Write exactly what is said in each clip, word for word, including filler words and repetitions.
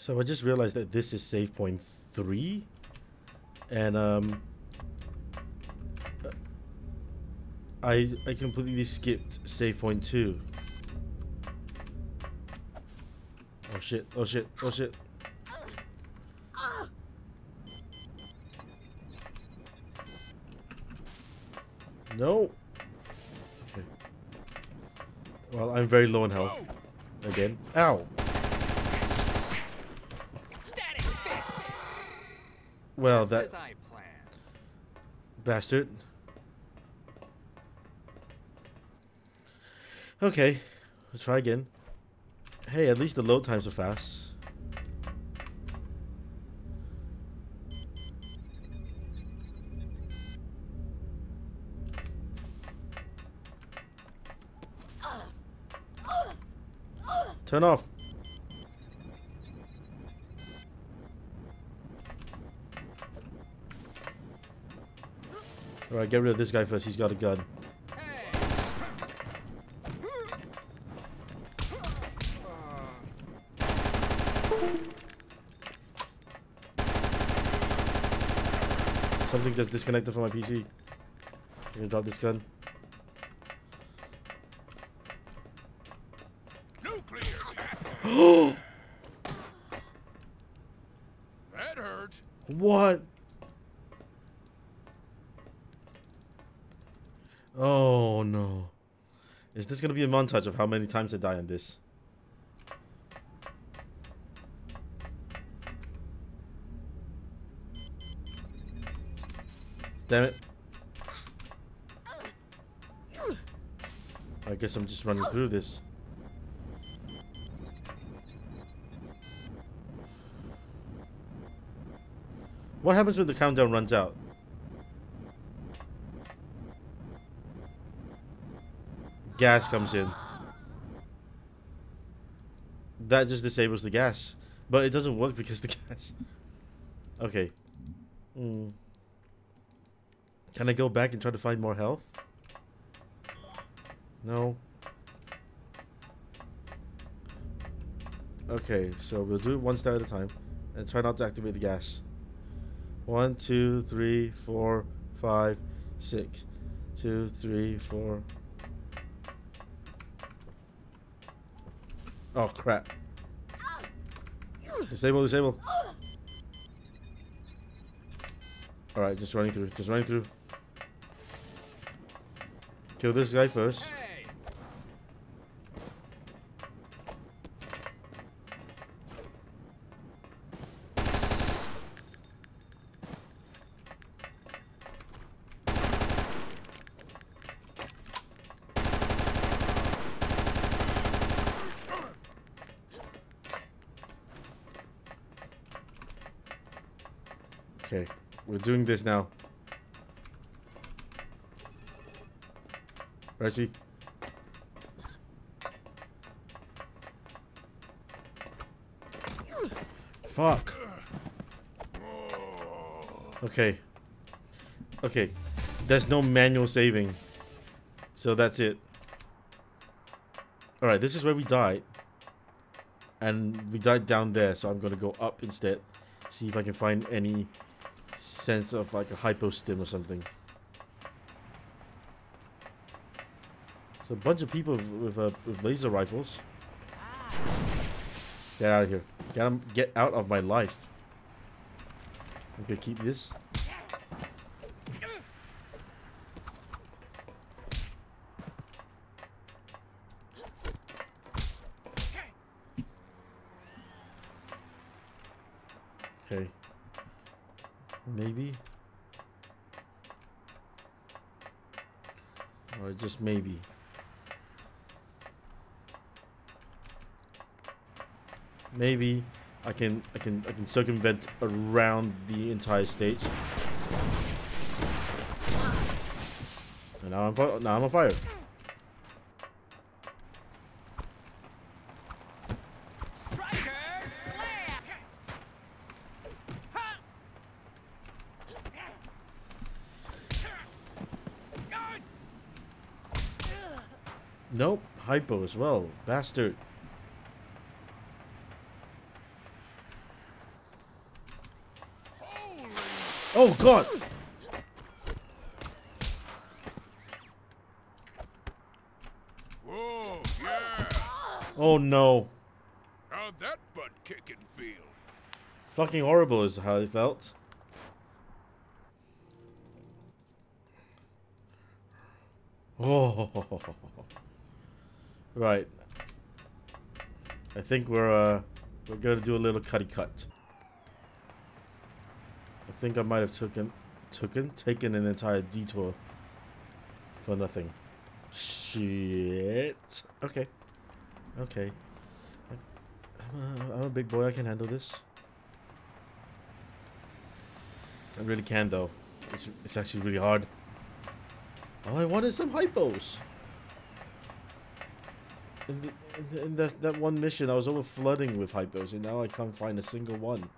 So I just realized that this is save point three, and um, I I completely skipped save point two. Oh shit! Oh shit! Oh shit! No. Okay. Well, I'm very low on health. Again. Ow. Well, that bastard. Okay, let's try again. Hey, at least the load times are fast. Turn off. All right, get rid of this guy first. He's got a gun. Something just disconnected from my P C. I'm gonna drop this gun. That hurt. What? Oh no. Is this gonna be a montage of how many times I die in this? Damn it. I guess I'm just running through this. What happens when the countdown runs out? Gas comes in. That just disables the gas. But it doesn't work because the gas... Okay. Mm. Can I go back and try to find more health? No. Okay, so we'll do it one step at a time. And try not to activate the gas. One, two, three, four, five, six. Two, three, four. Oh crap. Disable, disable. Alright, just running through, just running through. Kill this guy first. Okay, we're doing this now. Where is he? Fuck. Okay. Okay. There's no manual saving. So that's it. Alright, this is where we died. And we died down there, so I'm gonna go up instead. See if I can find any sense of like a hypo stim or something. So a bunch of people with, uh, with laser rifles. Get out of here. Get, um, get out of my life. I'm gonna keep this. Okay. Maybe. Or just maybe. Maybe I can I can I can circumvent around the entire stage. And now I'm now I'm on fire. Nope, hypo as well, bastard. Oh god! Whoa, yeah. Oh no. How'd that butt kicking feel? Fucking horrible is how it felt. Oh. Right. I think we're uh we're gonna do a little cutty cut. I think I might have taken taken taken an entire detour for nothing. Shit. Okay. Okay. I'm a, I'm a big boy. I can handle this. I really can though. It's it's actually really hard. All I want is some hypos. In, the, in, the, in that, that one mission, I was over flooding with hypos, and now I can't find a single one.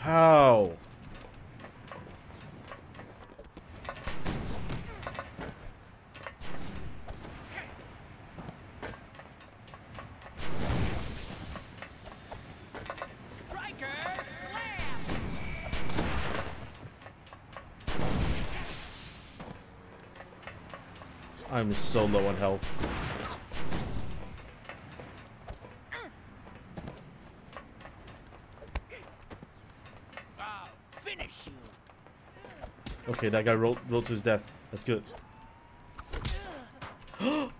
How? I'm so low on health. I'll finish you. Okay, that guy rolled, rolled to his death. That's good. Oh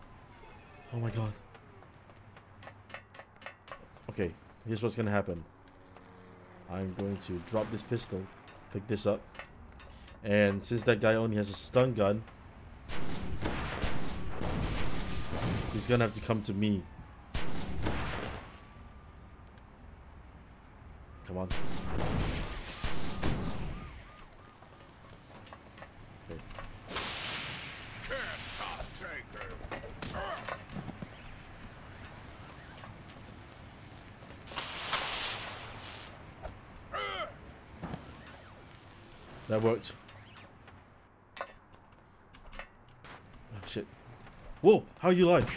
my god. Okay, here's what's gonna happen. I'm going to drop this pistol, pick this up, and since that guy only has a stun gun, he's gonna have to come to me. Come on. Okay. That worked. Oh shit. Whoa, how are you alive?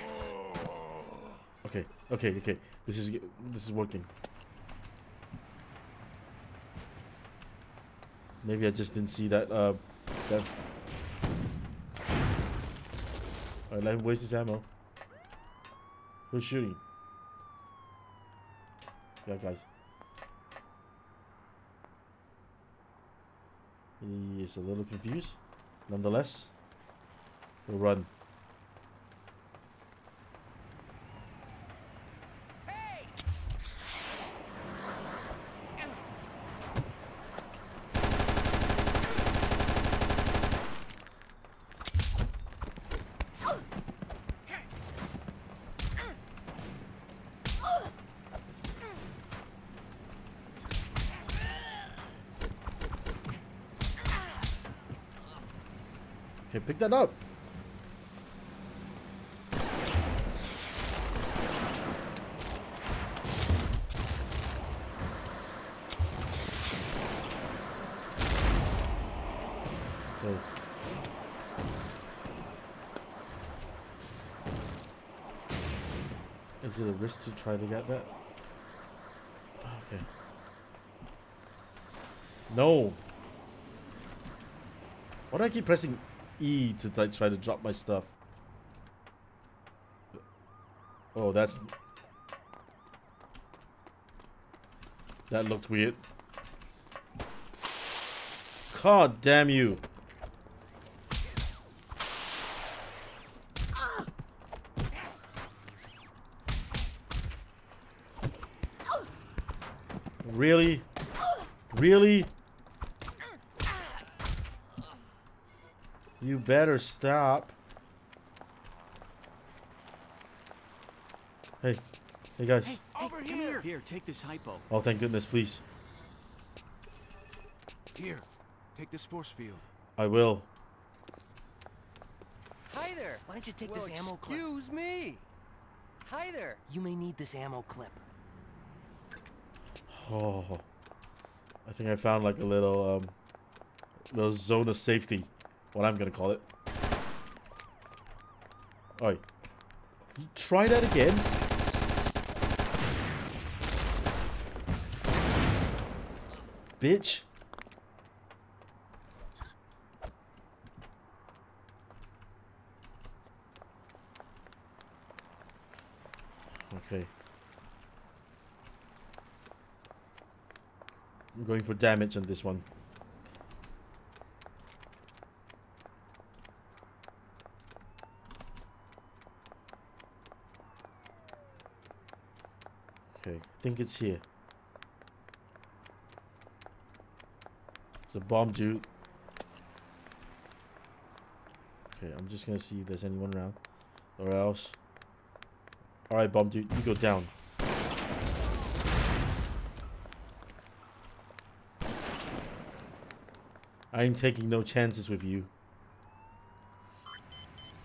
Okay, okay, okay. This is this is working. Maybe I just didn't see that. Uh, that. Alright, let him waste his ammo. Who's shooting? Yeah, guys. He is a little confused. Nonetheless, we'll run. Okay, pick that up. Okay. Is it a risk to try to get that? Okay. No. Why do I keep pressing E to try to drop my stuff? Oh, that's... that looked weird. God damn you. Really? Really? You better stop. Hey, hey guys. Hey, over here. Here, take this hypo. Oh, thank goodness, please. Here, take this force field. I will. Hi there. Why don't you take well, this ammo clip? Excuse me. Hi there. You may need this ammo clip. Oh, I think I found like a little um, The zone of safety. What I'm gonna call it. Oi. Try that again. Bitch. Okay. I'm going for damage on this one. Okay, I think it's here. It's a bomb, dude. Okay, I'm just gonna see if there's anyone around. Or else. Alright, bomb dude, you go down. I ain't taking no chances with you.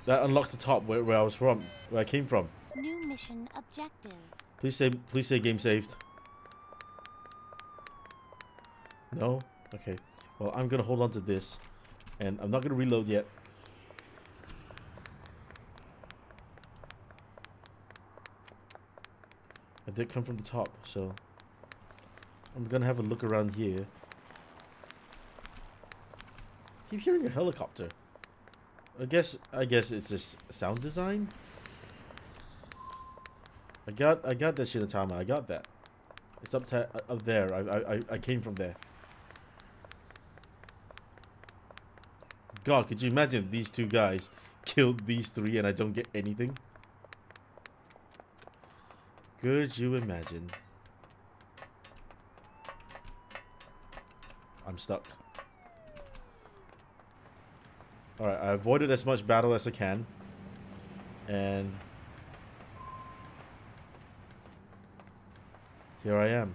That unlocks the top where, where I was from, where I came from. New mission objective. Please say, please say game saved. No? Okay. Well, I'm gonna hold on to this. And I'm not gonna reload yet. It did come from the top, so I'm gonna have a look around here. Keep hearing a helicopter. I guess I guess it's just sound design. I got I got that Shinatama. I got that. It's up to, up there. I I I came from there. God, could you imagine these two guys killed these three and I don't get anything? Could you imagine? I'm stuck. Alright, I avoided as much battle as I can. And here I am.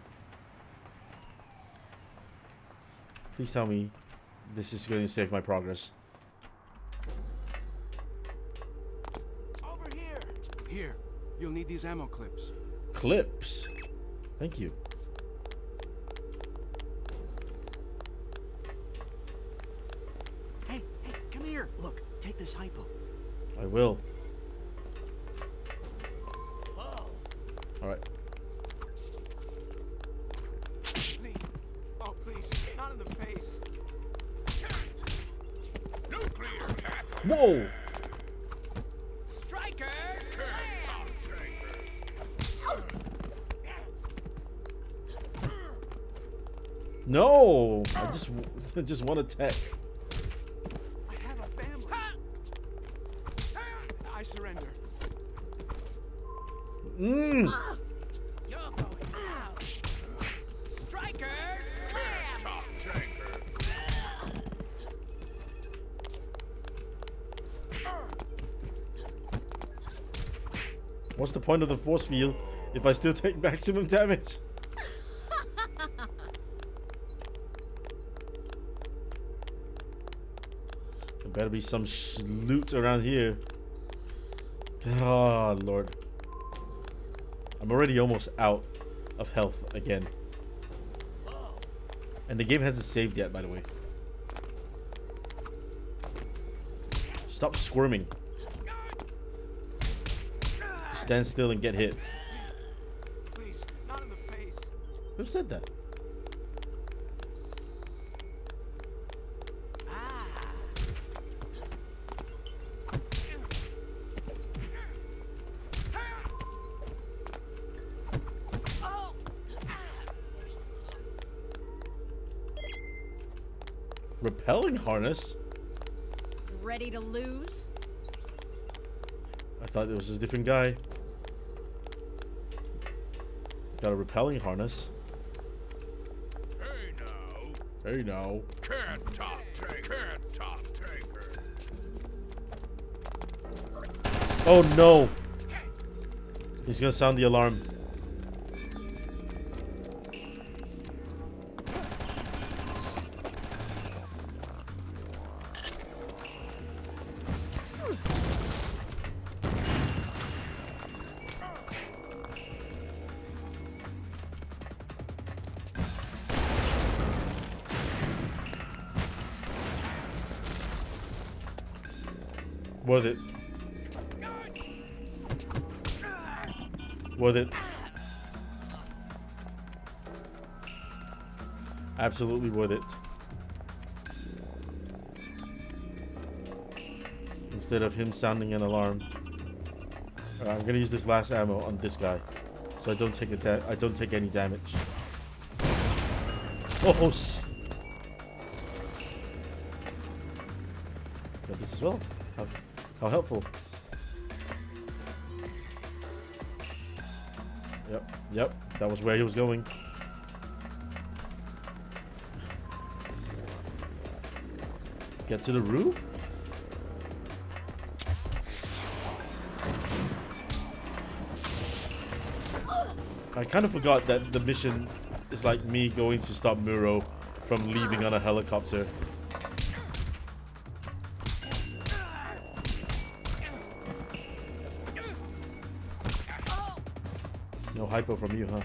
Please tell me this is going to save my progress. Over here! Here, you'll need these ammo clips. Clips. Thank you. Hey, hey, come here. Look, take this hypo. I will. Whoa. All right. Please. Oh, please. Not in the face. Nuclear attack. Whoa. No, I just, I just want to tech. I have a family. I surrender. Mm. You're going out. Striker slam. Top tanker. What's the point of the force field if I still take maximum damage? Better be some sh loot around here. Oh, Lord. I'm already almost out of health again. And the game hasn't saved yet, by the way. Stop squirming. Stand still and get hit. Please, not in the face. Who said that? Repelling harness? Ready to lose? I thought it was a different guy. Got a repelling harness. Hey now. Hey now. Can't top take. Can't top taker. Oh no. He's gonna sound the alarm. Worth it. Worth it. Absolutely worth it. Instead of him sounding an alarm. Right, I'm gonna use this last ammo on this guy, so I don't take a I don't take any damage. Oh, got this as well. How, how helpful. Yep, yep. That was where he was going. Get to the roof? I kind of forgot that the mission is like me going to stop Muro from leaving on a helicopter. No hypo from you, huh?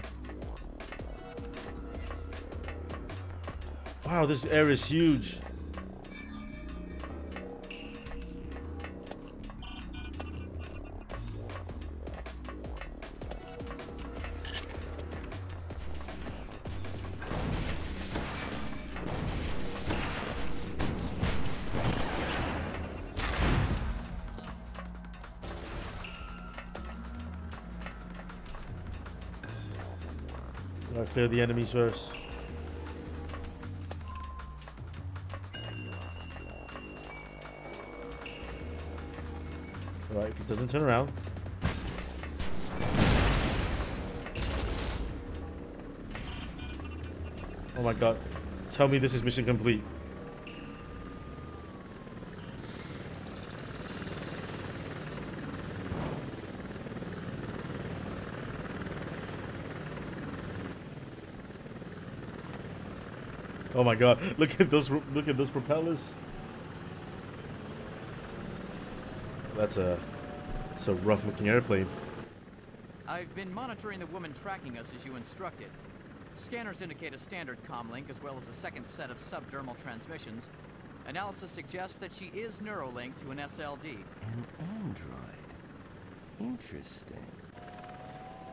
Wow, this area is huge. I'll clear the enemies first. Alright, if it doesn't turn around. Oh my god. Tell me this is mission complete. Oh my god, look at those look at those propellers. That's a it's a rough looking airplane. I've been monitoring the woman tracking us as you instructed. Scanners indicate a standard comlink as well as a second set of subdermal transmissions. Analysis suggests that she is neurolinked to an S L D. An android. Interesting.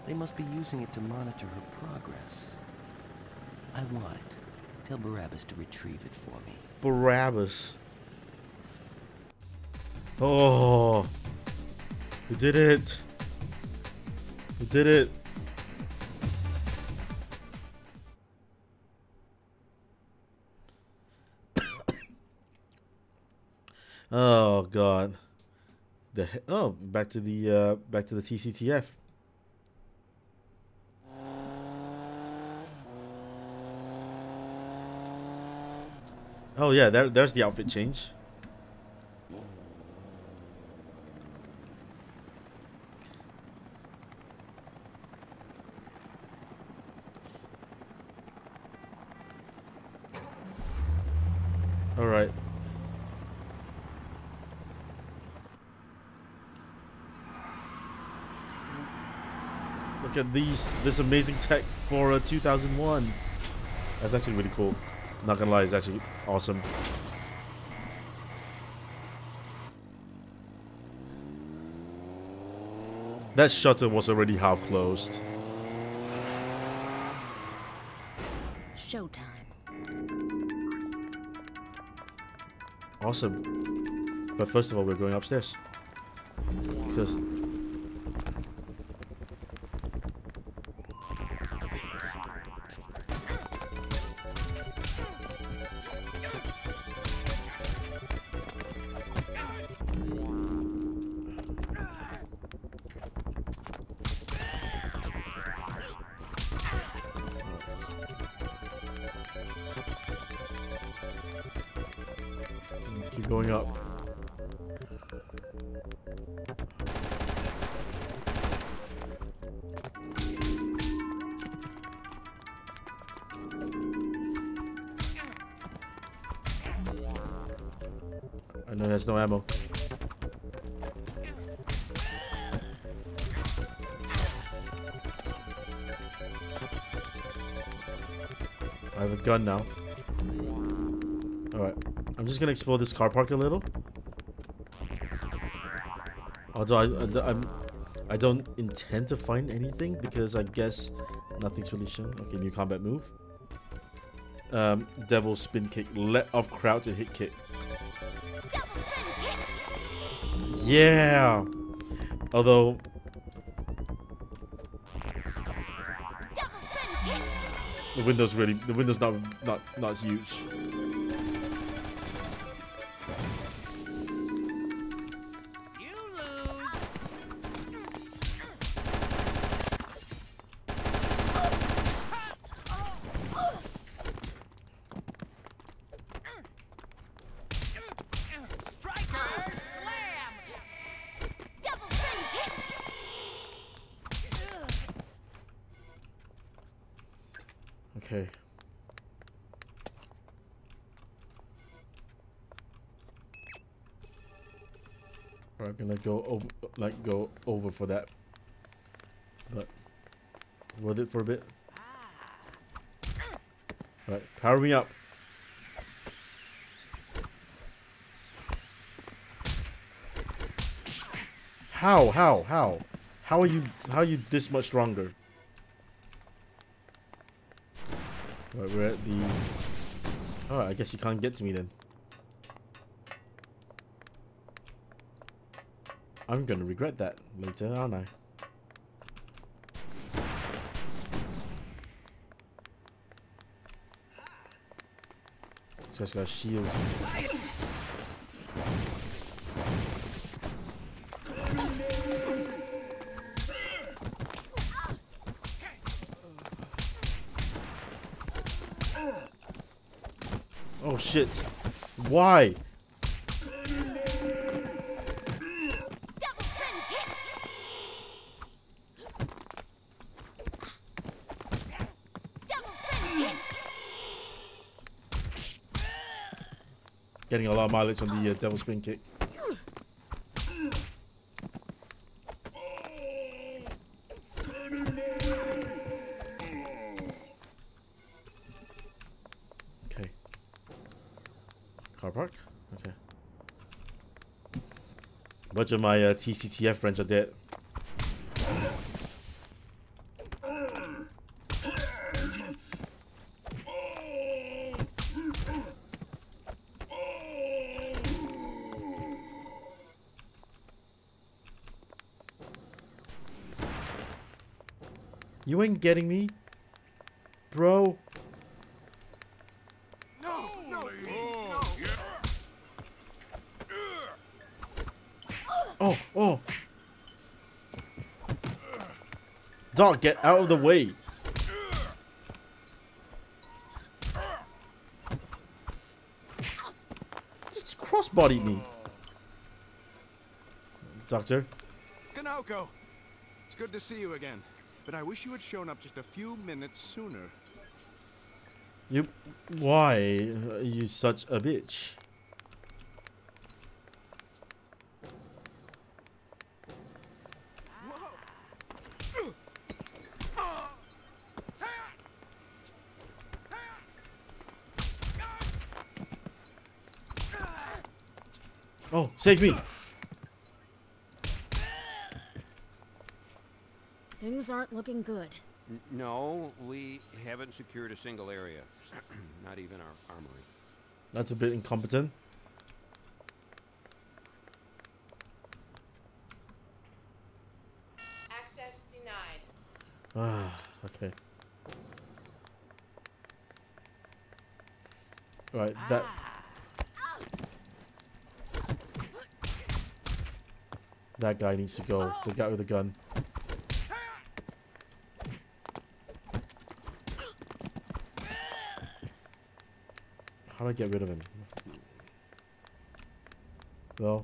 They must be using it to monitor her progress. I want it. Tell Barabbas to retrieve it for me. Barabbas. Oh. We did it. We did it. Oh god. The oh, back to the uh back to the T C T F. Oh yeah, there, there's the outfit change. All right. Look at these, this amazing tech for a two thousand one. That's actually really cool. Not gonna lie, it's actually awesome. That shutter was already half closed. Showtime. Awesome. But first of all, we're going upstairs. Because keep going up. I know there's no ammo. I have a gun now. All right. I'm just gonna explore this car park a little. Although I, I, I'm, I don't intend to find anything because I guess nothing's really shown. Okay, new combat move. Um, Devil Spin Kick. Let off crouch and hit kick. Yeah! Although... The window's really... The window's not, not, not huge. You lose. Striker slam. Double spin kick. Okay. All right, I'm gonna go over, like go over for that, but worth it for a bit. All right, power me up. How? How? How? How are you? How are you this much stronger? Alright, we're at the... Alright, I guess you can't get to me then. I'm gonna regret that later, aren't I? So it's got shields. Oh shit. Why? Getting a lot of mileage on the uh, devil spin kick. Bunch of my uh, T C T F friends are dead. You ain't getting me, bro. Oh, oh. Dog, get out of the way. Just crossbodied me. Doctor. Konoko, it's good to see you again, but I wish you had shown up just a few minutes sooner. You, why are you such a bitch? Oh, save me! Things aren't looking good. N no, we haven't secured a single area. Not even our armory. That's a bit incompetent. Access denied. Ah, okay. Right, that... Ah. That guy needs to go. The guy with the gun. How do I get rid of him? Well.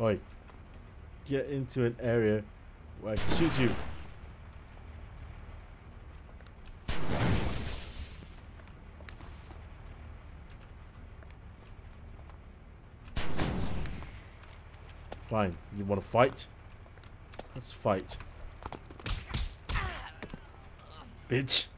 Oi. Get into an area. I can shoot you. Fine. You want to fight? Let's fight. bitch.